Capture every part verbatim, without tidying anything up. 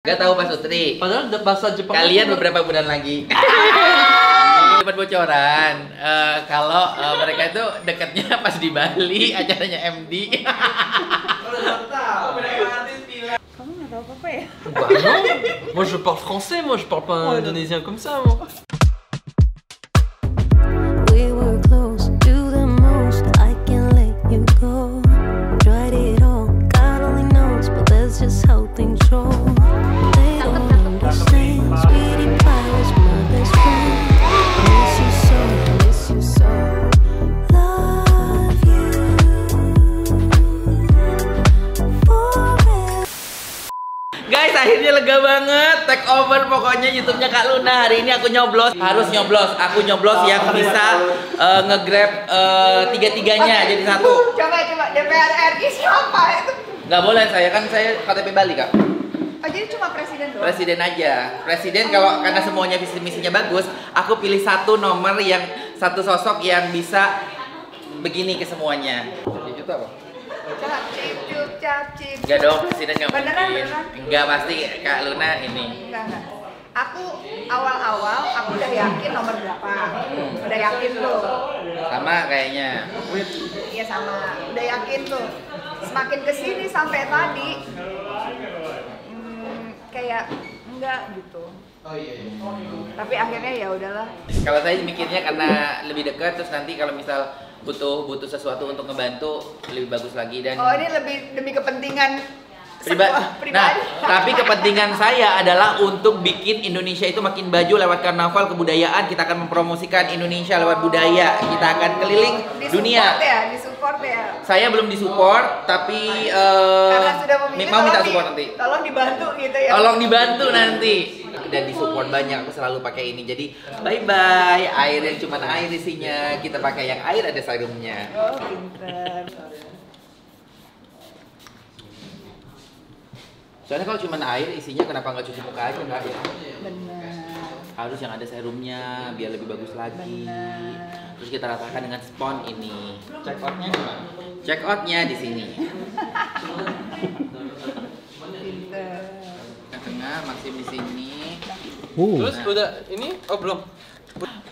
Gak tahu Pak Sutri. Padahal bahasa Jepang. Kalian beberapa bulan lagi. Cepat bocoran. Uh, kalau uh, mereka itu dekatnya pas di Bali, acaranya M D. Kamu nggak tahu apa-apa ya? Bah non. Moi je parle français, moi je parle pas indonésien comme ça. Moi. Guys, akhirnya lega banget take over pokoknya YouTube-nya Kak Luna. Hari ini aku nyoblos, harus nyoblos. Aku nyoblos yang bisa uh, nge-grab uh, tiga-tiganya jadi satu. Coba coba D P R R I siapa itu? Gak boleh, saya kan saya K T P Bali, Kak. Oh, jadi cuma presiden doang? Presiden aja. Presiden kalau karena semuanya visi misinya bagus, aku pilih satu nomor yang satu sosok yang bisa begini ke semuanya. Juta apa? Enggak dong, presiden nggak mungkin. Beneran, beneran. Enggak, pasti Kak Luna ini. Enggak, enggak. Aku awal-awal aku udah yakin nomor berapa. Hmm. Udah yakin tuh. Sama kayaknya. Iya sama. Udah yakin tuh. Semakin kesini sampai tadi, hmm, kayak enggak gitu. Oh, iya, iya. Hmm. Tapi akhirnya ya udahlah. Kalau saya mikirnya karena lebih dekat, terus nanti kalau misal butuh butuh sesuatu untuk ngebantu lebih bagus lagi dan oh ini lebih demi kepentingan priba pribadi. Nah, tapi kepentingan saya adalah untuk bikin Indonesia itu makin baju lewat karnaval kebudayaan. Kita akan mempromosikan Indonesia lewat budaya. Kita akan keliling di dunia. Ya, di support ya. Saya belum disupport, tapi uh, mau minta support nanti. Tolong dibantu gitu ya. Tolong dibantu nanti. Dan disupport banyak, aku selalu pakai ini. Jadi bye bye, air yang cuma air isinya, kita pakai yang air ada serumnya. Oh, pintar. Soalnya kalau cuma air isinya, kenapa nggak cuci muka aja, Kak? Benar. Harus yang ada serumnya biar lebih bagus lagi. Bener. Terus kita ratakan dengan spons ini. Check outnya gimana? Check outnya di sini. Tengah Maxime di sini. Uh. Terus udah ini oh belum.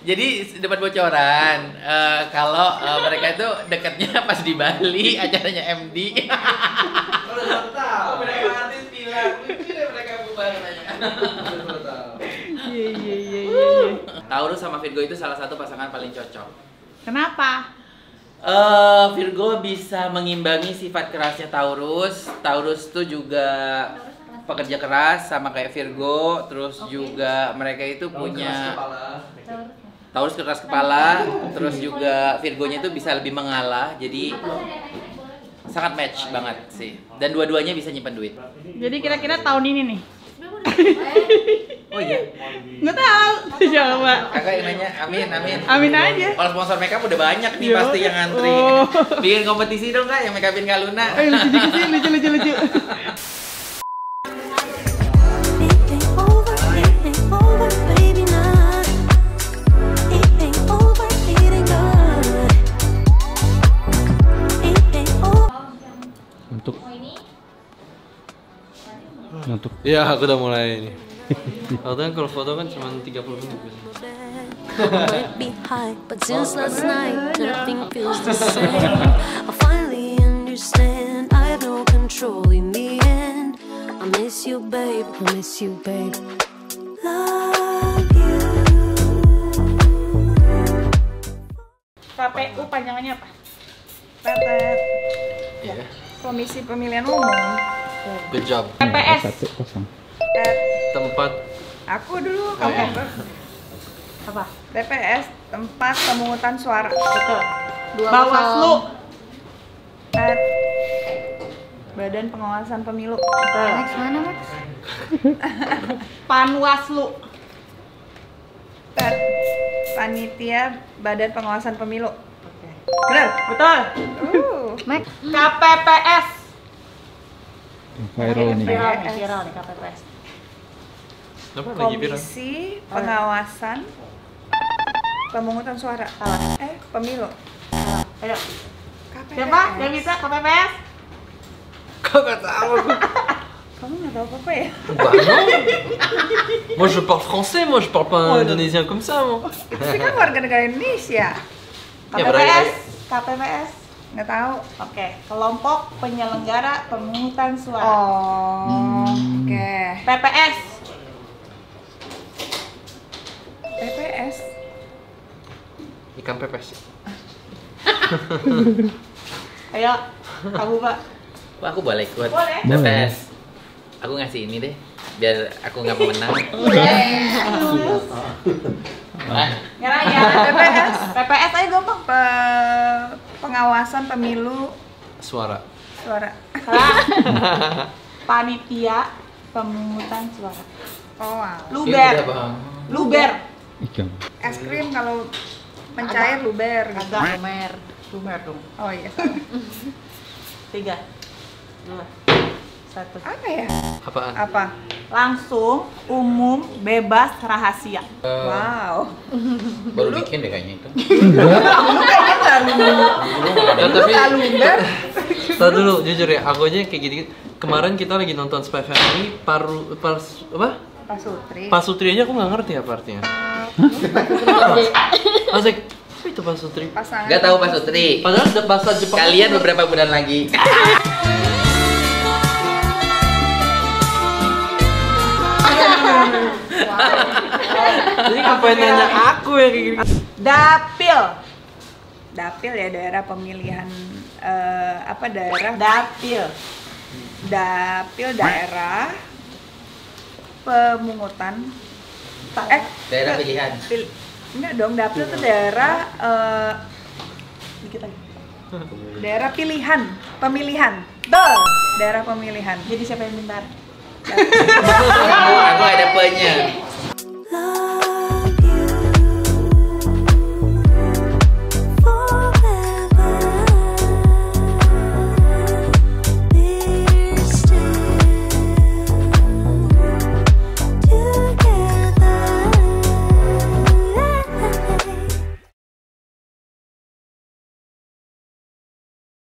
Jadi dapat bocoran uh, kalau uh, mereka itu dekatnya pas di Bali, acaranya M D. Tahu mereka artis bilang, mereka bubaran aja. Iya iya iya iya. Taurus sama Virgo itu salah satu pasangan paling cocok. Kenapa? Uh, Virgo bisa mengimbangi sifat kerasnya Taurus. Taurus tuh juga pekerja keras sama kayak Virgo, terus okay. Juga mereka itu Taurus punya keras kepala. Taurus keras kepala, terus juga Virgonya itu bisa lebih mengalah, jadi sangat match banget sih. Dan dua-duanya bisa nyimpan duit. Jadi kira-kira tahun ini nih. Oh iya. Nggak tahu. Coba. Kakak yang nanya, amin, amin. Amin aja. Kalau sponsor makeup udah banyak nih, yo, pasti yang ngantri. Oh. Bikin kompetisi dong Kak, yang makeupin Kak Luna. Eh, lucu dikit, lucu lucu lucu. Ngantuk. Ya, aku udah mulai ini. Aku kan kalau foto kan cuma tiga puluh menit. K P U panjangannya apa? Pepet. Ya. Komisi Pemilihan Umum. Good job. T P S. Tempat. Aku dulu kamu oh, ya. Apa? T P S tempat pemungutan suara. Betul. Bawaslu. Badan Pengawasan Pemilu. Betul. Max mana Max? Panwaslu. Tet. Panitia Badan Pengawasan Pemilu. Oke. Benar. Betul. Uh. Max. K P P S. Viral nih. Viral nih K P P S. Komisi Pengawasan Pemungutan Suara. Eh, Pemilu. Ayo. Siapa yang bisa K P P S? Kok gak tahu. Comment on va pas faire? Bah non. Moi je parle français, moi je parle pas un indonésien comme ça moi. Sih kan warga negara Indonesia. K P P S, K P P S, nggak tahu. Oke, kelompok penyelenggara pemungutan suara. Oh, oke. P P S. P P S. Ikan pepes. Ayo, aku pak. Wah, aku boleh ikut. Boleh. P P S. Aku ngasih ini deh, biar aku nggak pemenang. Nyerah ya, P P S. P P S aja gampang. Pe pengawasan pemilu suara. Suara. Panitia pemungutan suara. Oh, wow. Luber. Luber. Ikan. Es krim kalau pencair luber. Agak lumer. Lumer dong. Oh iya. Tiga, dua. Satu. Apa ya? Apaan? Apa? Langsung, umum, bebas, rahasia. Uh, wow. Baru bikin deh kayaknya itu. Dulu kayaknya nggak lumber. Dulu nggak lumber. Tahu dulu, jujur ya, aku aja kayak gini-gini. Kemarin kita lagi nonton Spy Family, paru, pars, apa? Pasutri. Pasutri aja aku nggak ngerti apa artinya. Asik. Apa itu pasutri? Nggak tahu pasutri. Padahal bahasa Jepang. Kalian beberapa bulan lagi. Jadi ngapain nanya aku ya kayak gini? Dapil, dapil ya daerah pemilihan uh, apa daerah? Dapil, dapil daerah pemungutan. Eh, daerah pilihan. Pil, enggak dong, dapil itu daerah. Uh, dikit lagi. Daerah pilihan, pemilihan. Betul, daerah pemilihan. Jadi siapa yang bentar?